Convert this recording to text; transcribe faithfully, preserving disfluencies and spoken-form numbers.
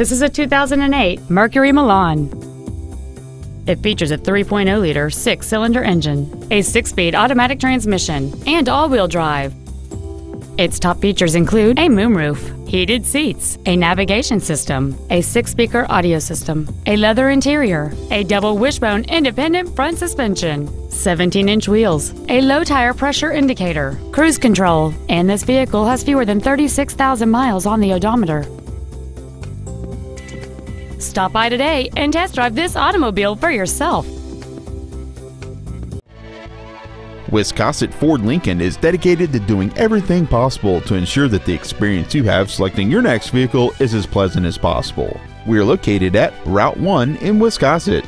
This is a two thousand eight Mercury Milan. It features a three point oh liter six-cylinder engine, a six-speed automatic transmission, and all-wheel drive. Its top features include a moonroof, heated seats, a navigation system, a six-speaker audio system, a leather interior, a double wishbone independent front suspension, seventeen inch wheels, a low tire pressure indicator, cruise control, and this vehicle has fewer than thirty-six thousand miles on the odometer. Stop by today and test drive this automobile for yourself. Wiscasset Ford Lincoln is dedicated to doing everything possible to ensure that the experience you have selecting your next vehicle is as pleasant as possible. We are located at Route one in Wiscasset.